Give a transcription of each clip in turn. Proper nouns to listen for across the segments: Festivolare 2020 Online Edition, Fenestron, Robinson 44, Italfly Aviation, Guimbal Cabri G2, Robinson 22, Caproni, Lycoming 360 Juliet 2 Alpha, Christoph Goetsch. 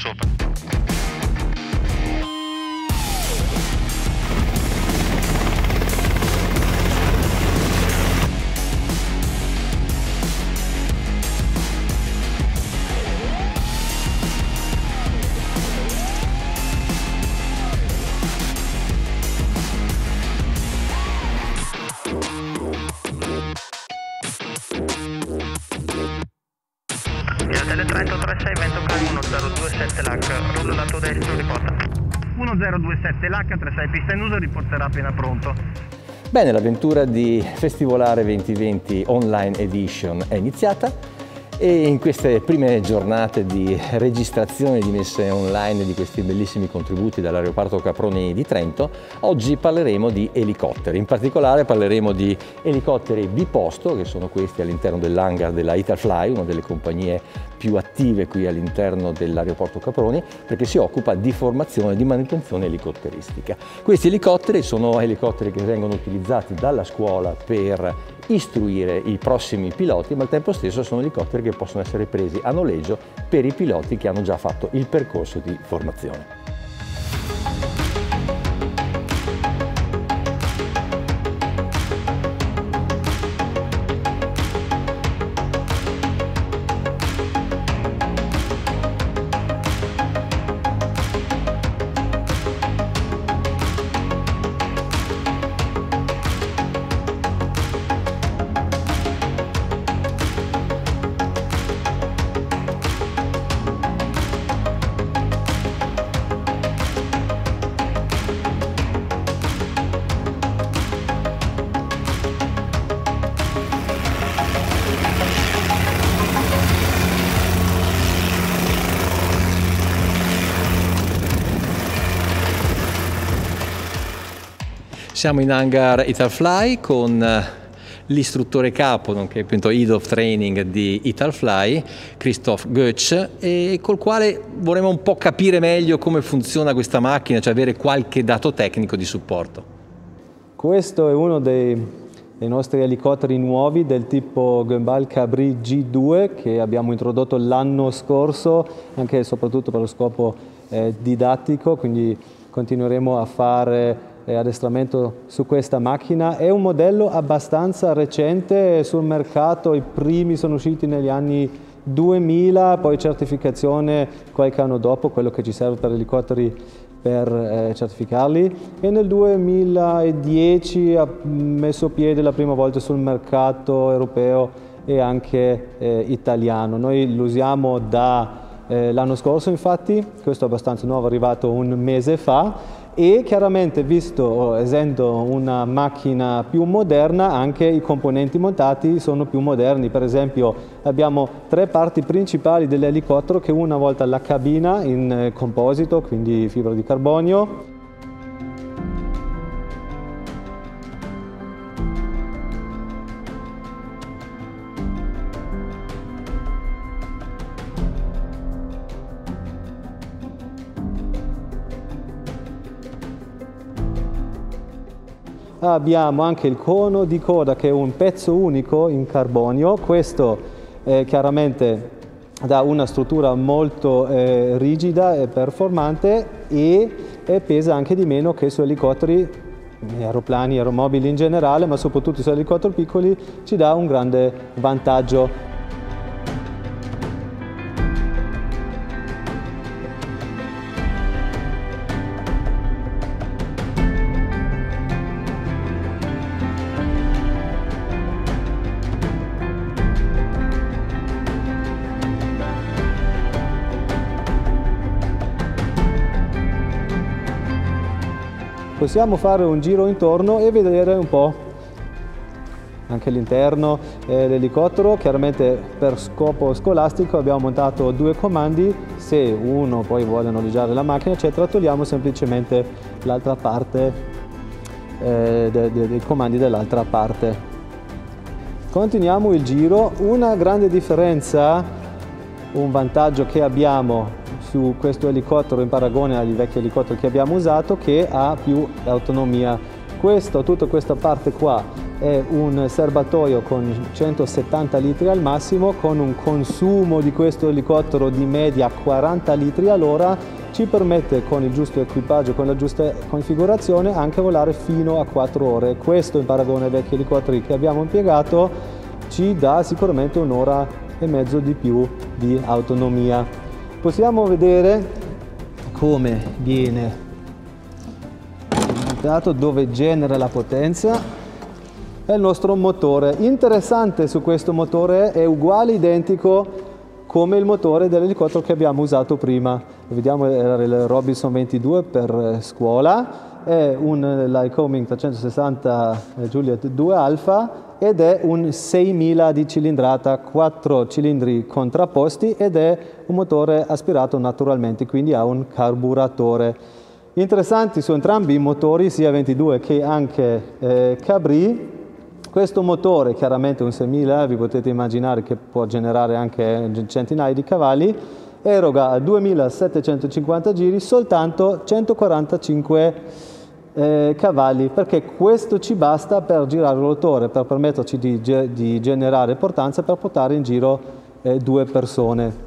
sopra. Tele 3836, vento calmo 1027 LH, rullo lato destro, riporta. 1027 LH, 36 pista in uso, riporterà appena pronto. Bene, l'avventura di Festivolare 2020 Online Edition è iniziata e in queste prime giornate di registrazione di messe online di questi bellissimi contributi dall'aeroporto Caproni di Trento, oggi parleremo di elicotteri. In particolare parleremo di elicotteri biposto, che sono questi all'interno dell'hangar della Italfly, una delle compagnie più attive qui all'interno dell'aeroporto Caproni, perché si occupa di formazione e di manutenzione elicotteristica. Questi elicotteri sono elicotteri che vengono utilizzati dalla scuola per istruire i prossimi piloti, ma al tempo stesso sono elicotteri che possono essere presi a noleggio per i piloti che hanno già fatto il percorso di formazione. Siamo in hangar Italfly con l'istruttore capo, nonché appunto Head of Training di Italfly, Christoph Goetsch, e col quale vorremmo un po' capire meglio come funziona questa macchina, cioè avere qualche dato tecnico di supporto. Questo è uno dei nostri elicotteri nuovi del tipo Guimbal Cabri G2 che abbiamo introdotto l'anno scorso, anche e soprattutto per lo scopo didattico, quindi continueremo a fare addestramento su questa macchina. È un modello abbastanza recente sul mercato, i primi sono usciti negli anni 2000, poi certificazione qualche anno dopo, quello che ci serve per elicotteri per certificarli, e nel 2010 ha messo piede la prima volta sul mercato europeo e anche italiano. Noi lo usiamo da l'anno scorso, infatti, questo è abbastanza nuovo, è arrivato un mese fa. E chiaramente, visto, essendo una macchina più moderna, anche i componenti montati sono più moderni. Per esempio abbiamo tre parti principali dell'elicottero, che una volta la cabina in composito, quindi fibra di carbonio. Abbiamo anche il cono di coda, che è un pezzo unico in carbonio. Questo chiaramente dà una struttura molto rigida e performante e pesa anche di meno che su elicotteri, aeroplani, aeromobili in generale, ma soprattutto su elicotteri piccoli ci dà un grande vantaggio. Possiamo fare un giro intorno e vedere un po' anche l'interno dell'elicottero. Chiaramente per scopo scolastico abbiamo montato due comandi, se uno poi vuole noleggiare la macchina, eccetera, togliamo semplicemente l'altra parte, dei comandi dell'altra parte. Continuiamo il giro. Una grande differenza, un vantaggio che abbiamo su questo elicottero in paragone agli vecchi elicotteri che abbiamo usato, che ha più autonomia. Questo, tutta questa parte qua è un serbatoio con 170 litri al massimo, con un consumo di questo elicottero di media 40 litri all'ora, ci permette con il giusto equipaggio, con la giusta configurazione, anche volare fino a 4 ore. Questo in paragone ai vecchi elicotteri che abbiamo impiegato ci dà sicuramente un'ora e mezzo di più di autonomia. Possiamo vedere come viene indicato, dove genera la potenza. È il nostro motore. Interessante su questo motore, è uguale, identico come il motore dell'elicottero che abbiamo usato prima. Vediamo, era il Robinson 22 per scuola, è un Lycoming 360 Juliet 2 Alpha ed è un 6000 di cilindrata, 4 cilindri contrapposti ed è un motore aspirato naturalmente, quindi ha un carburatore. Interessanti su entrambi i motori, sia 22 che anche Cabri. Questo motore, chiaramente un 6000, vi potete immaginare che può generare anche centinaia di cavalli, eroga a 2750 giri soltanto 145 cavalli, perché questo ci basta per girare il rotore, per permetterci di generare portanza per portare in giro due persone.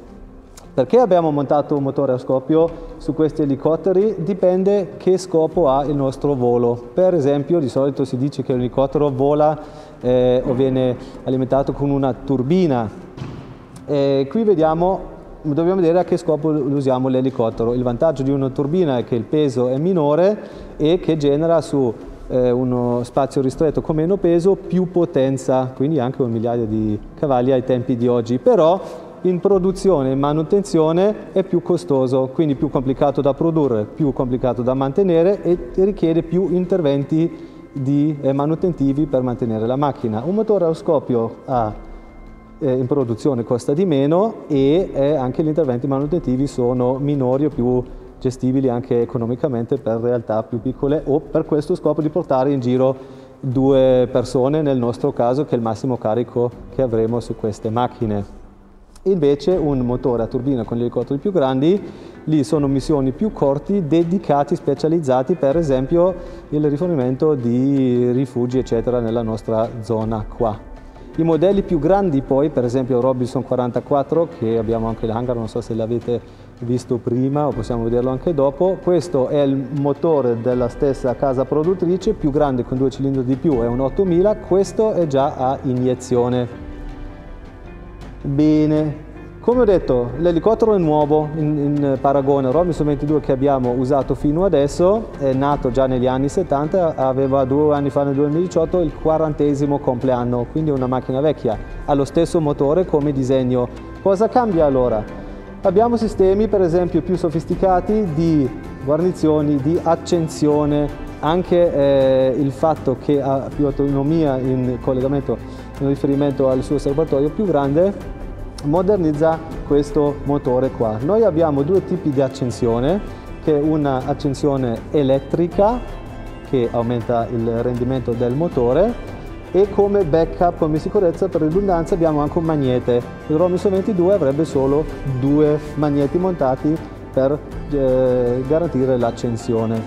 Perché abbiamo montato un motore a scoppio su questi elicotteri? Dipende che scopo ha il nostro volo. Per esempio, di solito si dice che un elicottero vola o viene alimentato con una turbina. Qui vediamo, dobbiamo vedere a che scopo usiamo l'elicottero. Il vantaggio di una turbina è che il peso è minore e che genera su uno spazio ristretto con meno peso più potenza, quindi anche 1.000.000 di cavalli ai tempi di oggi. Però in produzione e manutenzione è più costoso, quindi più complicato da produrre, più complicato da mantenere e richiede più interventi manutentivi per mantenere la macchina. Un motore a scoppio in produzione costa di meno e anche gli interventi manutentivi sono minori o più gestibili anche economicamente per realtà più piccole o per questo scopo di portare in giro due persone, nel nostro caso, che è il massimo carico che avremo su queste macchine. Invece un motore a turbina con gli elicotteri più grandi, lì sono missioni più corti, dedicati, specializzati, per esempio il rifornimento di rifugi eccetera nella nostra zona qua. I modelli più grandi poi, per esempio Robinson 44, che abbiamo anche l'hangar, non so se l'avete visto prima o possiamo vederlo anche dopo, questo è il motore della stessa casa produttrice, più grande con 2 cilindri di più, è un 8000, questo è già a iniezione. Bene, come ho detto, l'elicottero è nuovo in paragone. Robinson 22 che abbiamo usato fino adesso è nato già negli anni 70, aveva 2 anni fa, nel 2018, il 40° compleanno, quindi è una macchina vecchia, ha lo stesso motore come disegno. Cosa cambia allora? Abbiamo sistemi per esempio più sofisticati di guarnizioni, di accensione, anche il fatto che ha più autonomia in collegamento in riferimento al suo serbatoio più grande modernizza questo motore qua. Noi abbiamo 2 tipi di accensione, che è una accensione elettrica che aumenta il rendimento del motore e come backup, come sicurezza per ridondanza, abbiamo anche un magnete. Il Robinson 22 avrebbe solo 2 magneti montati per garantire l'accensione.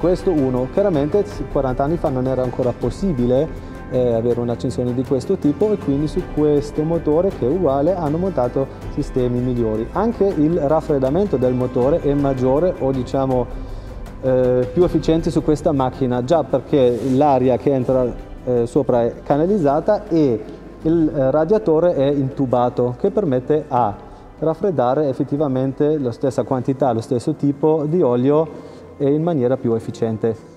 Questo uno, chiaramente 40 anni fa non era ancora possibile avere un'accensione di questo tipo e quindi su questo motore, che è uguale, hanno montato sistemi migliori. Anche il raffreddamento del motore è maggiore o diciamo più efficiente su questa macchina, già perché l'aria che entra sopra è canalizzata e il radiatore è intubato, che permette a raffreddare effettivamente la stessa quantità, lo stesso tipo di olio e in maniera più efficiente.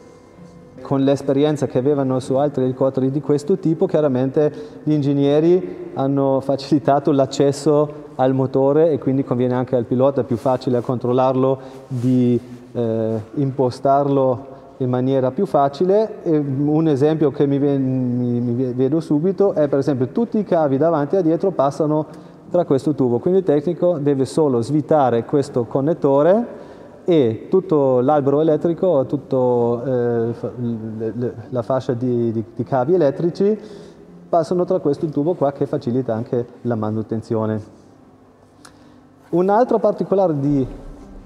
Con l'esperienza che avevano su altri elicotteri di questo tipo, chiaramente gli ingegneri hanno facilitato l'accesso al motore e quindi conviene anche al pilota, è più facile a controllarlo, di impostarlo in maniera più facile. E un esempio che mi vedo subito è per esempio tutti i cavi davanti e dietro passano tra questo tubo, quindi il tecnico deve solo svitare questo connettore e tutto l'albero elettrico, tutta la fascia di cavi elettrici passano tra questo tubo qua, che facilita anche la manutenzione. Un altro particolare di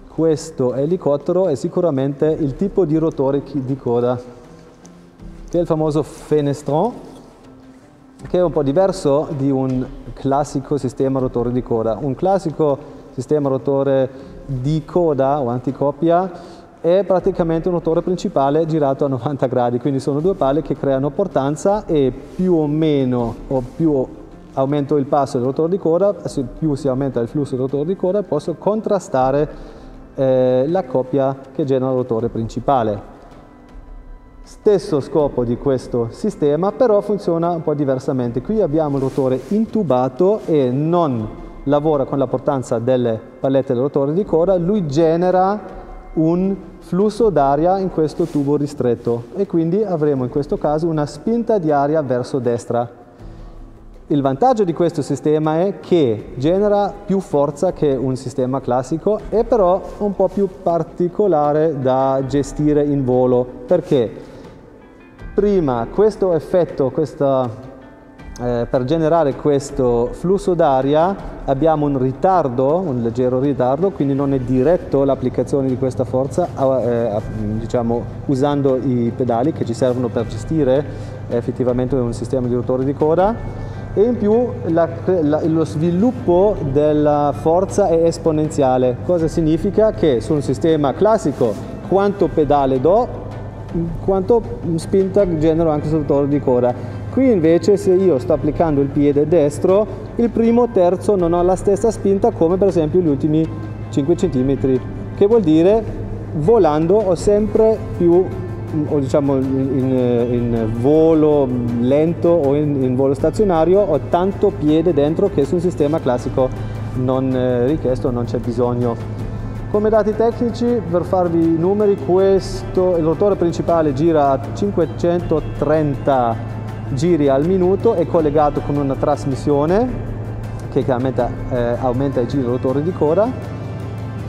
questo elicottero è sicuramente il tipo di rotore di coda. che è il famoso Fenestron, che è un po' diverso di un classico sistema rotore di coda. Un classico sistema rotore di coda o anticoppia è praticamente un rotore principale girato a 90 gradi, quindi sono due pale che creano portanza e più o meno, o più aumento il passo del rotore di coda, più si aumenta il flusso del rotore di coda, posso contrastare la coppia che genera il rotore principale. Stesso scopo di questo sistema, però funziona un po' diversamente. Qui abbiamo il rotore intubato e non lavora con la portanza delle pallette del rotore di coda, lui genera un flusso d'aria in questo tubo ristretto e quindi avremo in questo caso una spinta di aria verso destra. Il vantaggio di questo sistema è che genera più forza che un sistema classico, è però un po' più particolare da gestire in volo, perché prima questo effetto, per generare questo flusso d'aria abbiamo un ritardo, un leggero ritardo, quindi non è diretto l'applicazione di questa forza, diciamo, usando i pedali che ci servono per gestire effettivamente un sistema di rotore di coda, e in più lo sviluppo della forza è esponenziale. Cosa significa? Che su un sistema classico quanto pedale do, quanto spinta genero anche sul rotore di coda. Qui invece, se io sto applicando il piede destro, il primo terzo non ho la stessa spinta come per esempio gli ultimi 5 cm, che vuol dire volando ho sempre più, o diciamo in volo lento o in volo stazionario, ho tanto piede dentro che su un sistema classico non richiesto, non c'è bisogno. Come dati tecnici, per farvi i numeri, il rotore principale gira a 530 giri al minuto, è collegato con una trasmissione che aumenta i giri del rotore di coda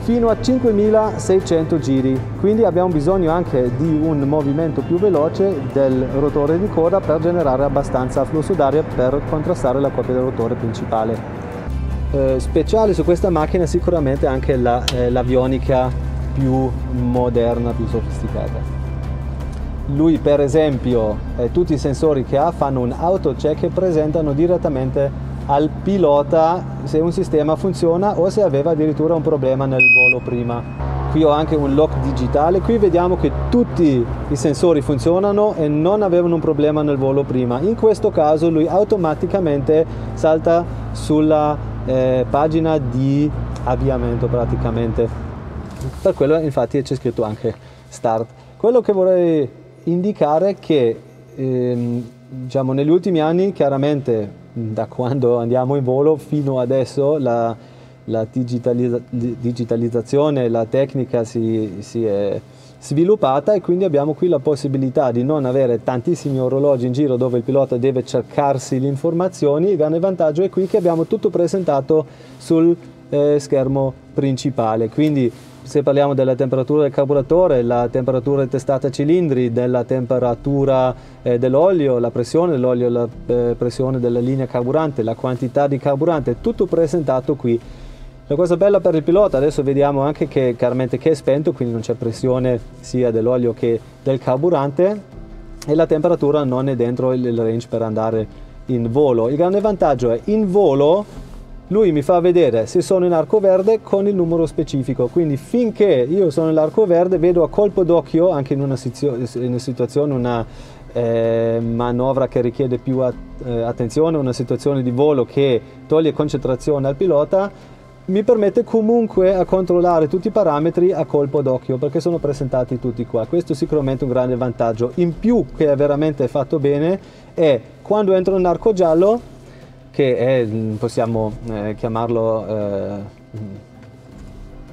fino a 5600 giri, quindi abbiamo bisogno anche di un movimento più veloce del rotore di coda per generare abbastanza flusso d'aria per contrastare la coppia del rotore principale. Speciale su questa macchina sicuramente anche l'avionica più moderna, più sofisticata. Lui per esempio, tutti i sensori che ha fanno un auto-check e presentano direttamente al pilota se un sistema funziona o se aveva addirittura un problema nel volo prima. Qui ho anche un lock digitale, qui vediamo che tutti i sensori funzionano e non avevano un problema nel volo prima. In questo caso lui automaticamente salta sulla pagina di avviamento praticamente. Per quello infatti c'è scritto anche start. Quello che vorrei indicare che diciamo, negli ultimi anni, chiaramente da quando andiamo in volo fino adesso, la digitalizzazione, la tecnica si è sviluppata e quindi abbiamo qui la possibilità di non avere tantissimi orologi in giro dove il pilota deve cercarsi le informazioni. Il grande vantaggio è qui che abbiamo tutto presentato sul schermo principale, quindi se parliamo della temperatura del carburatore, la temperatura testata cilindri, della temperatura dell'olio, la pressione dell'olio, la pressione della linea carburante, la quantità di carburante, tutto presentato qui. La cosa bella per il pilota, adesso vediamo anche che chiaramente che è spento, quindi non c'è pressione sia dell'olio che del carburante e la temperatura non è dentro il range per andare in volo. Il grande vantaggio è in volo lui mi fa vedere se sono in arco verde con il numero specifico, quindi finché io sono nell'arco verde vedo a colpo d'occhio, anche in una situazione, una manovra che richiede più attenzione, una situazione di volo che toglie concentrazione al pilota, mi permette comunque a controllare tutti i parametri a colpo d'occhio perché sono presentati tutti qua. Questo è sicuramente un grande vantaggio. In più che è veramente fatto bene è quando entro in arco giallo, che è, possiamo chiamarlo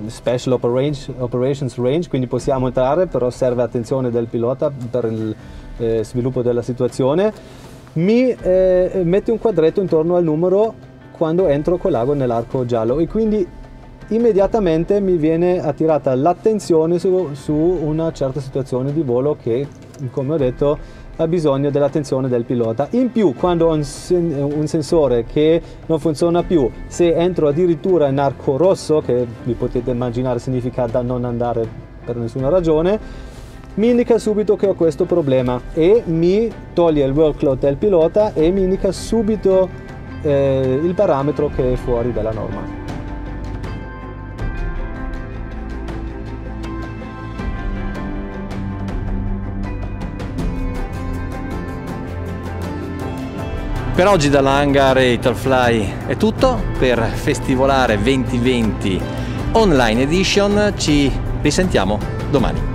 Special Operations Range, quindi possiamo entrare, però serve attenzione del pilota per il sviluppo della situazione, mi mette un quadretto intorno al numero quando entro con l'ago nell'arco giallo e quindi immediatamente mi viene attirata l'attenzione su una certa situazione di volo che, come ho detto, ha bisogno dell'attenzione del pilota. In più, quando ho un sensore che non funziona più, se entro addirittura in arco rosso, che vi potete immaginare significa da non andare per nessuna ragione, mi indica subito che ho questo problema e mi toglie il workload del pilota e mi indica subito il parametro che è fuori dalla norma. Per oggi dall'hangar e Italfly è tutto. Per Festivolare 2020 Online Edition ci risentiamo domani.